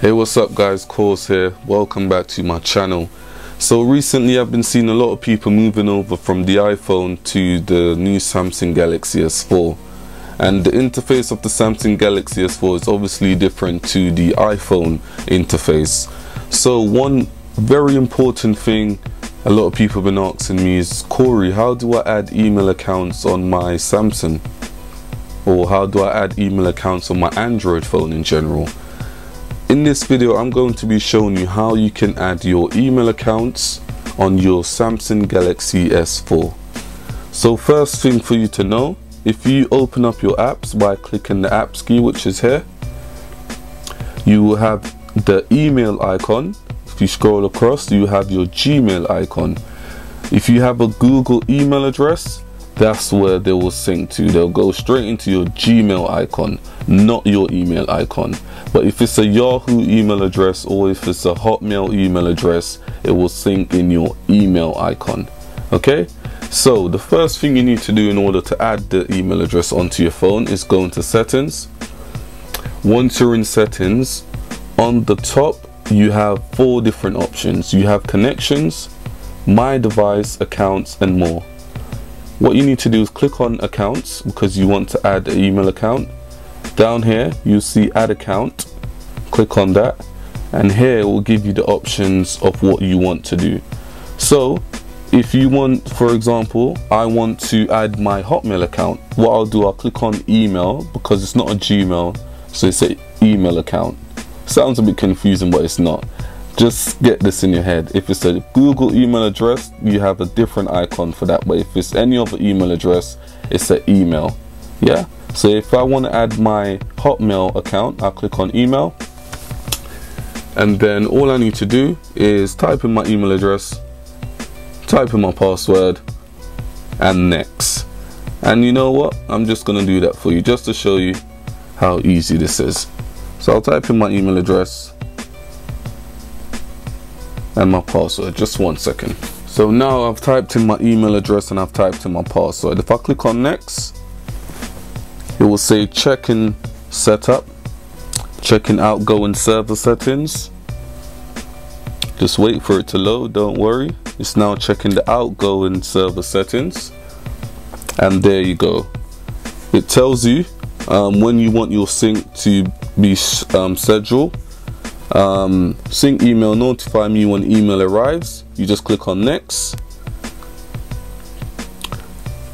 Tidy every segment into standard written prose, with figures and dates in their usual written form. Hey, what's up guys, Corie here. Welcome back to my channel. So recently I've been seeing a lot of people moving over from the iPhone to the new Samsung Galaxy S4. And the interface of the Samsung Galaxy S4 is obviously different to the iPhone interface. So one very important thing a lot of people have been asking me is, Corie, how do I add email accounts on my Samsung? Or how do I add email accounts on my Android phone in general? In this video, I'm going to be showing you how you can add your email accounts on your Samsung Galaxy S4. So first thing for you to know, if you open up your apps by clicking the apps key, which is here, you will have the email icon. If you scroll across, you have your Gmail icon. If you have a Google email address, that's where they will sync to. They'll go straight into your Gmail icon, not your email icon. But if it's a Yahoo email address or if it's a Hotmail email address, it will sync in your email icon. Okay, so the first thing you need to do in order to add the email address onto your phone is go into settings. Once you're in settings, on the top you have four different options. You have connections, my device, accounts and more. What you need to do is click on accounts because you want to add an email account. Down here you'll see add account, click on that, and here it will give you the options of what you want to do. So if you want, for example, I want to add my Hotmail account, what I'll do, I'll click on email because it's not a Gmail, so it's an email account. Sounds a bit confusing but it's not. Just get this in your head. If it's a Google email address, you have a different icon for that, but if it's any other email address, it's an email. Yeah, so if I want to add my Hotmail account, I'll click on email, and then all I need to do is type in my email address, type in my password, and next. And you know what, I'm just gonna do that for you just to show you how easy this is. So I'll type in my email address and my password, just 1 second. So now I've typed in my email address and I've typed in my password. If I click on next, it will say check-in setup, check-in outgoing server settings. Just wait for it to load, don't worry. It's now checking the outgoing server settings. And there you go. It tells you when you want your sync to be scheduled. Sync email, notify me when email arrives. You just click on next.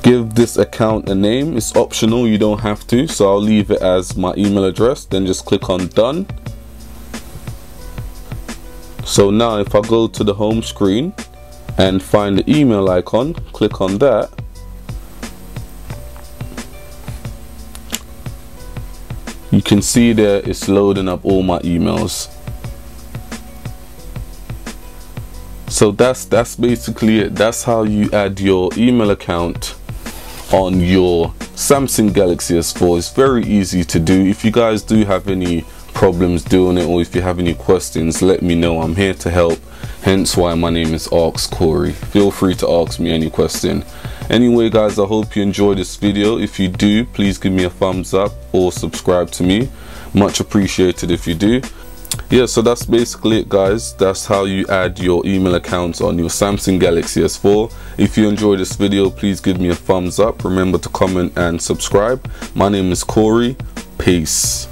Give this account a name. It's optional, you don't have to, so I'll leave it as my email address. Then just click on done. So now if I go to the home screen and find the email icon, click on that, you can see there it's loading up all my emails. So that's basically it. That's how you add your email account on your Samsung Galaxy S4. It's very easy to do. If you guys do have any problems doing it or if you have any questions, let me know. I'm here to help, hence why my name is Ask Corie. Feel free to ask me any question. Anyway guys, I hope you enjoyed this video. If you do, please give me a thumbs up or subscribe to me. Much appreciated if you do. Yeah, so that's basically it guys. That's how you add your email accounts on your Samsung Galaxy S4. If you enjoyed this video, please give me a thumbs up. Remember to comment and subscribe. My name is Corie. Peace.